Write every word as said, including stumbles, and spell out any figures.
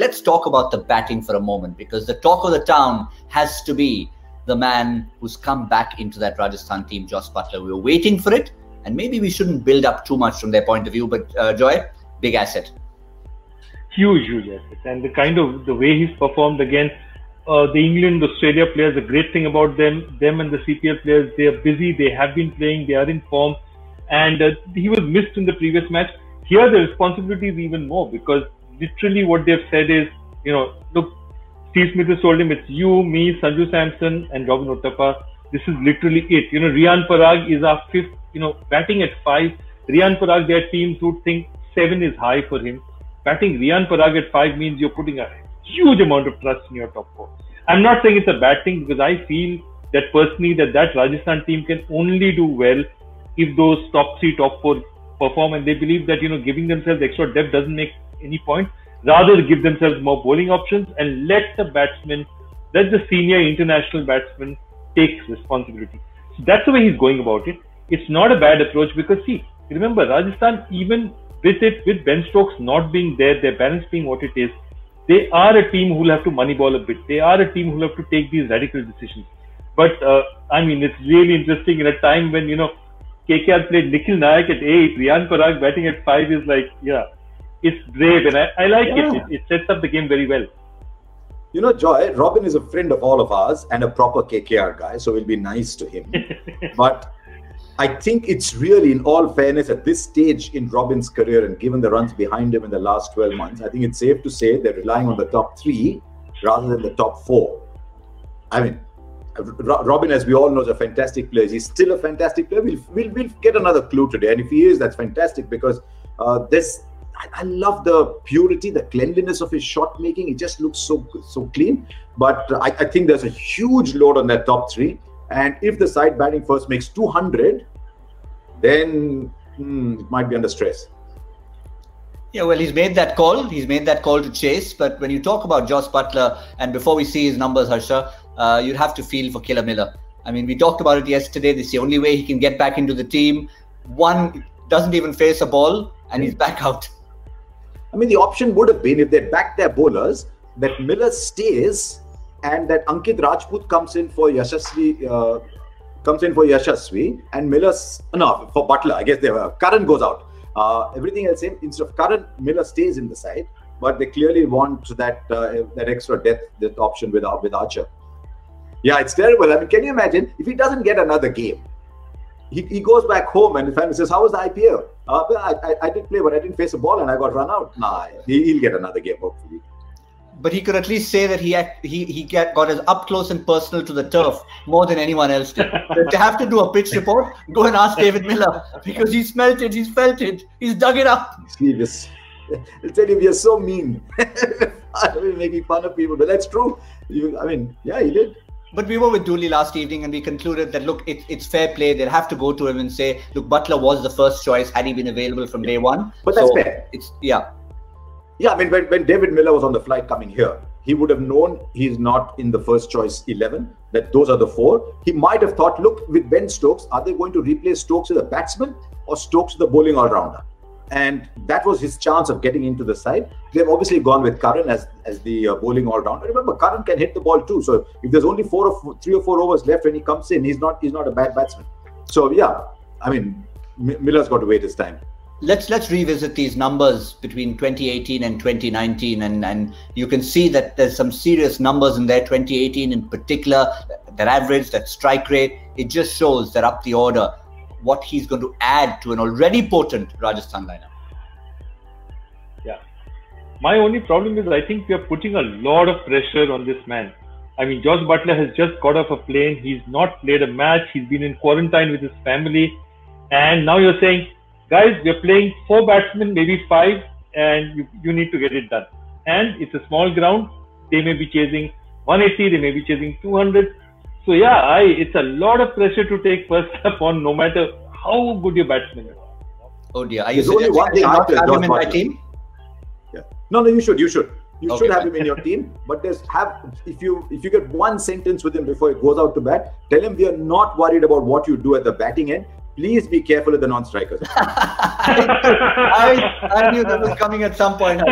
let's talk about the batting for a moment, because the talk of the town has to be the man who's come back into that Rajasthan team, Jos Buttler. We were waiting for it, and maybe we shouldn't build up too much from their point of view, but uh, Joy, big asset. Huge, huge asset. And the kind of, the way he's performed against uh, the England, Australia players, the great thing about them, them and the C P L players, they are busy, they have been playing, they are in form, and uh, he was missed in the previous match. Here, the responsibility is even more, because literally what they've said is, you know, look, Steve Smith has told him, it's you, me, Sanju Samson and Robin Uthappa. This is literally it. You know, Riyan Parag is our fifth, you know, batting at five. Riyan Parag, their teams would think seven is high for him. Batting Riyan Parag at five means you're putting a huge amount of trust in your top four. I'm not saying it's a bad thing, because I feel that personally that that Rajasthan team can only do well if those top three, top four perform, and they believe that, you know, giving themselves extra depth doesn't make any point. Rather, give themselves more bowling options and let the batsmen, let the senior international batsmen take responsibility. So that's the way he's going about it. It's not a bad approach, because see, remember, Rajasthan, even with it, with Ben Stokes not being there, their balance being what it is, they are a team who will have to moneyball a bit. They are a team who will have to take these radical decisions. But, uh, I mean, it's really interesting in a time when, you know, K K R played Nikhil Nayak at eight, Riyan Parag batting at five is like, yeah, it's brave, and I, I like yeah. it. it. It sets up the game very well. You know, Joy, Robin is a friend of all of ours and a proper K K R guy, so we'll be nice to him. But I think it's really, in all fairness, at this stage in Robin's career, and given the runs behind him in the last twelve months, I think it's safe to say they're relying on the top three rather than the top four. I mean, Robin, as we all know, is a fantastic player. He's still a fantastic player. We'll, we'll, we'll get another clue today. And if he is, that's fantastic, because uh, this, I, I love the purity, the cleanliness of his shot making. It just looks so, so clean. But uh, I, I think there's a huge load on that top three. And if the side batting first makes two hundred, then hmm, it might be under stress. Yeah, well, he's made that call. He's made that call to chase. But when you talk about Jos Buttler, and before we see his numbers, Harsha, uh, you'd have to feel for Killer Miller. I mean, we talked about it yesterday. This is the only way he can get back into the team. One doesn't even face a ball, and he's back out. I mean, the option would have been, if they backed their bowlers, that Miller stays and that Ankit Rajput comes in for Yashasvi, uh, comes in for Yashasvi, and Miller's no for Buttler. I guess they were, Curran goes out. Uh, everything else same. Instead of Curran, Miller stays in the side. But they clearly want that uh, that extra depth, that option with with Archer. Yeah, it's terrible. I mean, can you imagine if he doesn't get another game? He, he goes back home and the family says, how was the I P L? Uh, well, I, I, I did play, but I didn't face a ball and I got run out. Nah, he, he'll get another game, hopefully. But he could at least say that he had, he, he got as up close and personal to the turf more than anyone else did. To have to do a pitch report, go and ask David Miller, because he's smelt it, he's felt it, he's dug it up. Serious. I'll tell you, we are so mean. I'm making fun of people, but that's true. You, I mean, yeah, he did. But we were with Dooley last evening and we concluded that, look, it, it's fair play. They'll have to go to him and say, look, Buttler was the first choice had he been available from day one. But that's so fair. It's, yeah. Yeah, I mean, when, when David Miller was on the flight coming here, he would have known he's not in the first choice eleven, that those are the four. He might have thought, look, with Ben Stokes, are they going to replace Stokes with a batsman or Stokes with a bowling all-rounder? And that was his chance of getting into the side. They've obviously gone with Curran as, as the uh, bowling all-rounder. Remember, Curran can hit the ball too. So if there's only four or four, three or four overs left when he comes in, he's not he's not a bad batsman. So yeah, I mean, M Miller's got to wait his time. Let's let's revisit these numbers between twenty eighteen and twenty nineteen, and and you can see that there's some serious numbers in there. twenty eighteen in particular, their average, that strike rate, it just shows they're up the order. What he's going to add to an already potent Rajasthan lineup. Yeah. My only problem is I think we are putting a lot of pressure on this man. I mean, Jos Buttler has just got off a plane. He's not played a match. He's been in quarantine with his family. And now you're saying, guys, we're playing four batsmen, maybe five, and you, you need to get it done. And it's a small ground. They may be chasing one eighty. They may be chasing two hundred. So yeah, I, it's a lot of pressure to take first up on, no matter how good your batsman is. Oh dear, are you only one thing not have him in my team? Yeah. No, no, you should, you should. You okay, should have fine. him in your team, but there's have if you if you get one sentence with him before he goes out to bat, tell him we are not worried about what you do at the batting end. Please be careful with the non-strikers. I, I knew that was coming at some point.